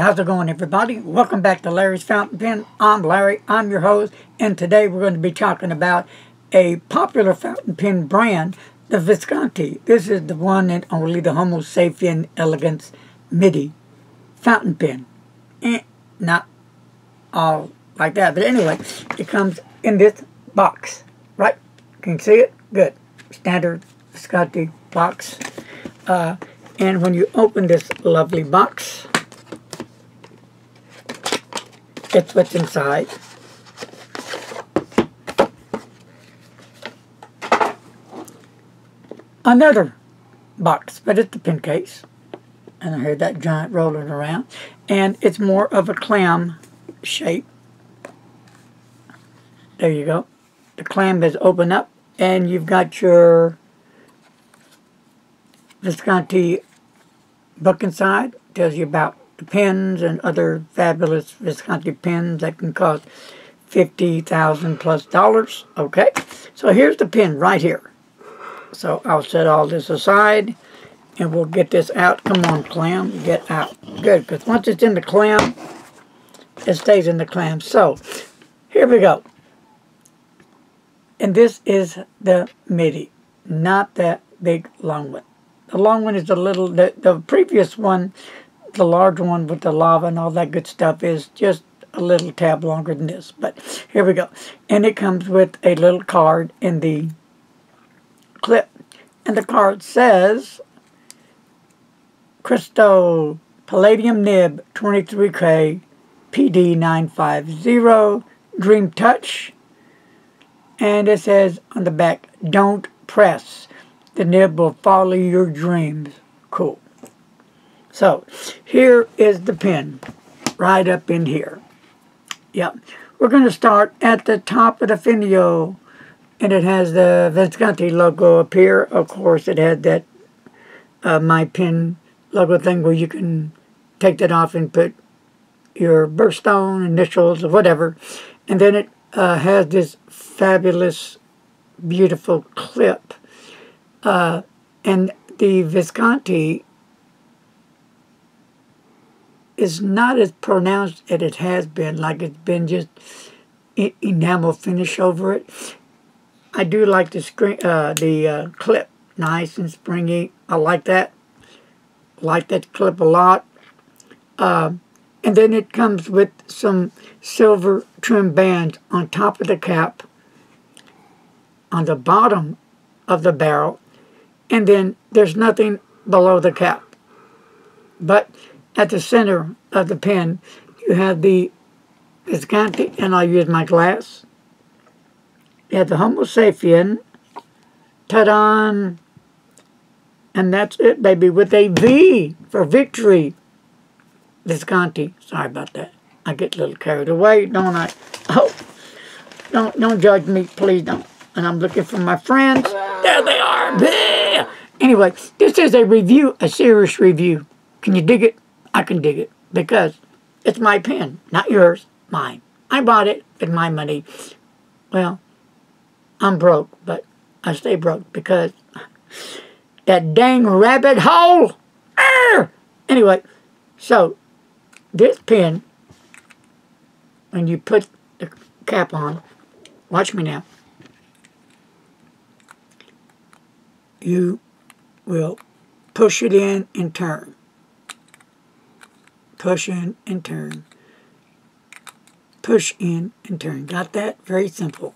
how's it going, everybody? Welcome back to Larry's Fountain Pen. I'm Larry, I'm your host, and today we're going to be talking about a popular fountain pen brand, the Visconti. This is the one and only, the Homo Sapiens Elegance Midi fountain pen. Not all like that, but anyway, it comes in this box, right? Can you see it? Good. Standard Visconti box. And when you open this lovely box, it's what's inside. Another box, but it's the pen case. And I heard that giant rolling around. And it's more of a clam shape. There you go. The clam is open up, and you've got your Visconti book inside. Tells you about the pens and other fabulous Visconti pens that can cost $50,000 plus. Okay, so here's the pen right here. So I'll set all this aside and we'll get this out. Come on, clam, get out. Good, because once it's in the clam, it stays in the clam. So here we go. And this is the Midi, not that big long one. The long one is the little, the previous one, the large one with the lava and all that good stuff is just a little tab longer than this. But here we go. And it comes with a little card in the clip. And the card says, Crystal Palladium Nib 23K PD950 Dream Touch. And it says on the back, don't press. The nib will follow your dreams. Cool. So, here is the pen. Right up in here. Yep. We're going to start at the top of the finial. And it has the Visconti logo up here. Of course, it had that My Pen logo thing where you can take that off and put your birthstone, initials, or whatever. And then it has this fabulous, beautiful clip. And the Visconti is not as pronounced as it has been, like it's been just enamel finish over it. I do like the screen, clip, nice and springy. I like that. Like that clip a lot. And then it comes with some silver trim bands on top of the cap, on the bottom of the barrel. And then there's nothing below the cap. But at the center of the pen, you have the Visconti, and I'll use my glass. You have the Homo Sapien. Ta-da! And that's it, baby, with a V for victory. Visconti. Sorry about that. I get a little carried away, don't I? Oh, don't judge me. Please don't. And I'm looking for my friends. There they are. Anyway, this is a review, a serious review. Can you dig it? I can dig it. Because it's my pen, not yours, mine. I bought it with my money. Well, I'm broke, but I stay broke because that dang rabbit hole. Arr! Anyway, so this pen, when you put the cap on, watch me now. You will push it in and turn. Push in and turn. Push in and turn. Got that? Very simple.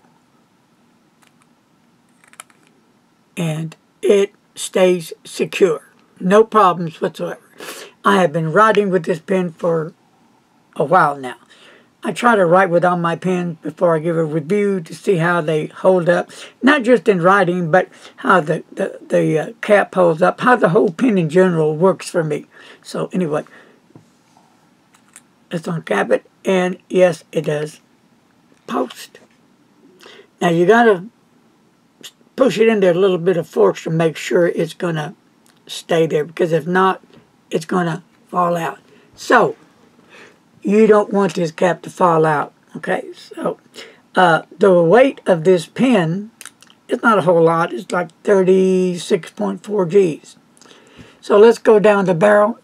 And it stays secure. No problems whatsoever. I have been writing with this pen for a while now. I try to write with all my pens before I give a review to see how they hold up. Not just in writing, but how the cap holds up, how the whole pen in general works for me. So anyway, let's uncap it, and yes, it does post. Now you gotta push it in there a little bit of force to make sure it's gonna stay there, because if not, it's gonna fall out. So you don't want this cap to fall out, okay? So, the weight of this pen is not a whole lot. It's like 36.4 Gs. So let's go down the barrel,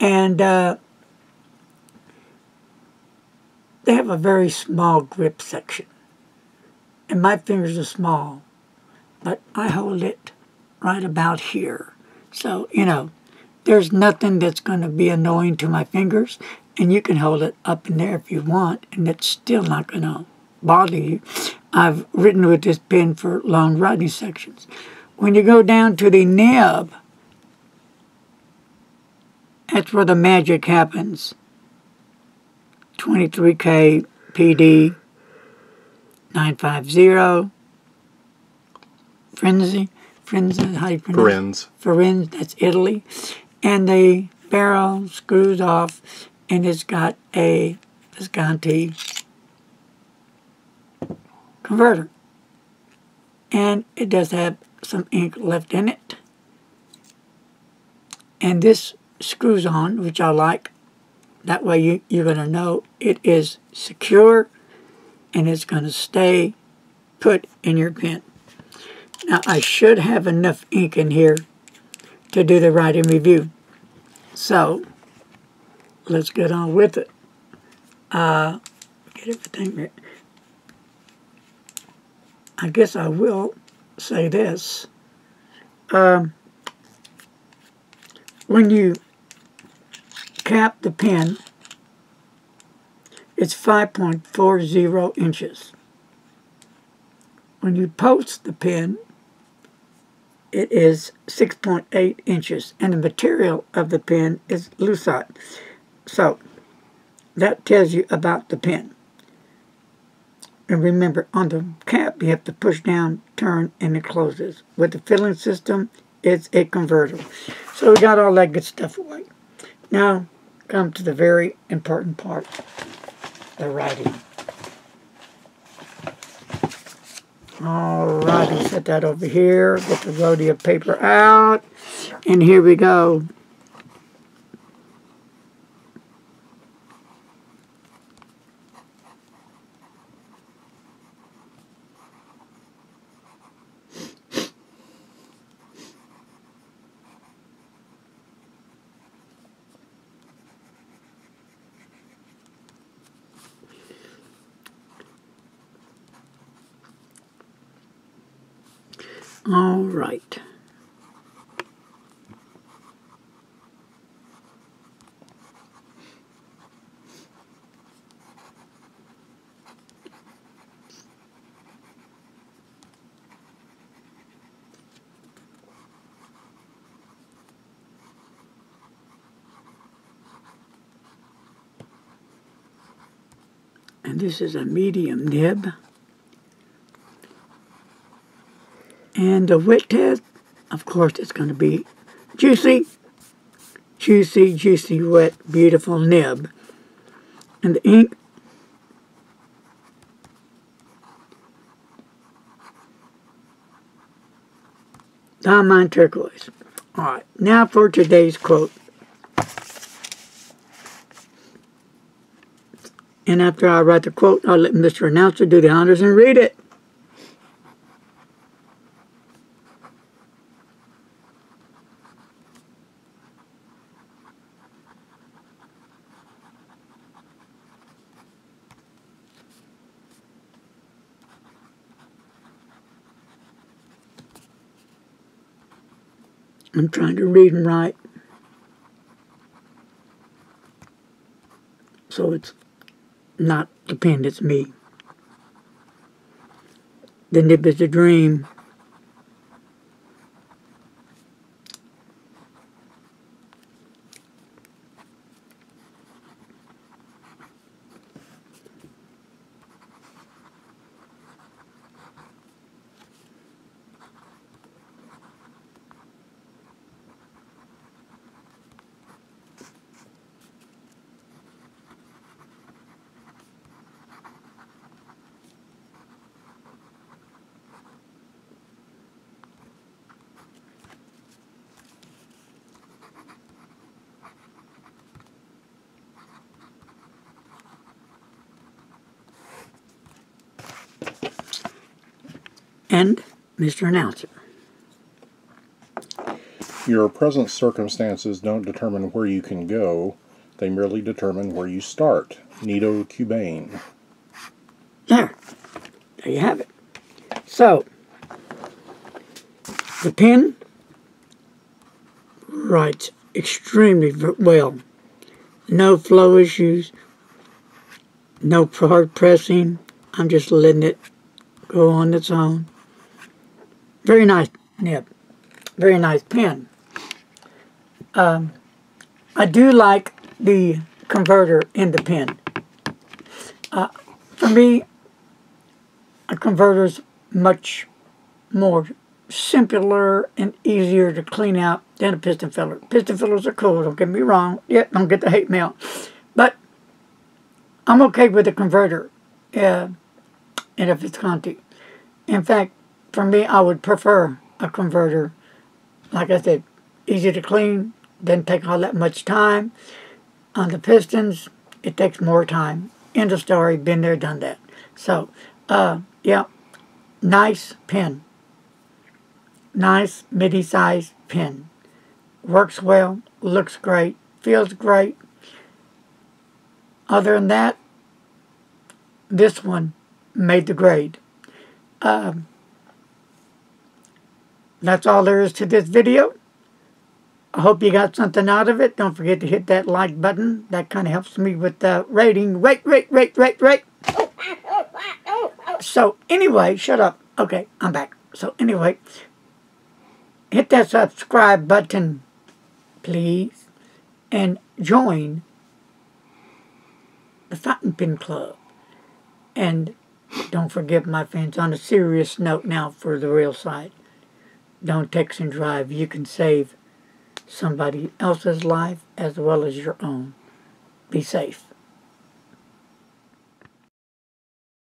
and They have a very small grip section, and my fingers are small, but I hold it right about here. So, you know, there's nothing that's going to be annoying to my fingers, and you can hold it up in there if you want, and it's still not going to bother you. I've written with this pen for long writing sections. When you go down to the nib, that's where the magic happens. 23K PD 950 Frenzy, how do you pronounce? Firenze, that's Italy. And the barrel screws off, and it's got a Visconti converter. And it does have some ink left in it. And this screws on, which I like. That way you're going to know it is secure, and it's going to stay put in your pen. Now, I should have enough ink in here to do the writing review. So, let's get on with it. Get everything right. I guess I will say this. When you cap the pen, it's 5.40 inches. When you post the pen, it is 6.8 inches, and the material of the pen is lucite. So, that tells you about the pen. And remember, on the cap, you have to push down, turn, and it closes. With the filling system, it's a converter. So we got all that good stuff away. Now, come to the very important part, the writing. Alrighty, set that over here, get the Rhodia paper out, and here we go. All right. And this is a medium nib. And the wit test, of course, it's going to be juicy, juicy, juicy, wet, beautiful nib. And the ink, diamond turquoise. All right, now for today's quote. And after I write the quote, I'll let Mr. Announcer do the honors and read it. I'm trying to read and write, so it's not the pen, it's me. The nib is a dream. And Mr. Announcer. Your present circumstances don't determine where you can go. They merely determine where you start. Nido Cubane. There you have it. So, the pen writes extremely well. No flow issues, no hard pressing. I'm just letting it go on its own. Very nice nib. Very nice pen. I do like the converter in the pen. For me, a converter is much more simpler and easier to clean out than a piston filler. Piston fillers are cool, don't get me wrong. Yeah, don't get the hate mail. But I'm okay with a converter in a Visconti. In fact, for me, I would prefer a converter. Like I said, easy to clean, doesn't take all that much time. On the pistons, it takes more time. End of story, been there, done that. So, yeah, nice pen. Nice midi-sized pen. Works well, looks great, feels great. Other than that, this one made the grade. That's all there is to this video. I hope you got something out of it. Don't forget to hit that like button. That kind of helps me with the rating. Rate. So anyway, shut up. Okay, I'm back. So anyway, hit that subscribe button, please, and join the Fountain Pen Club. And don't forget, my friends, on a serious note now for the real side, don't text and drive. You can save somebody else's life as well as your own. Be safe.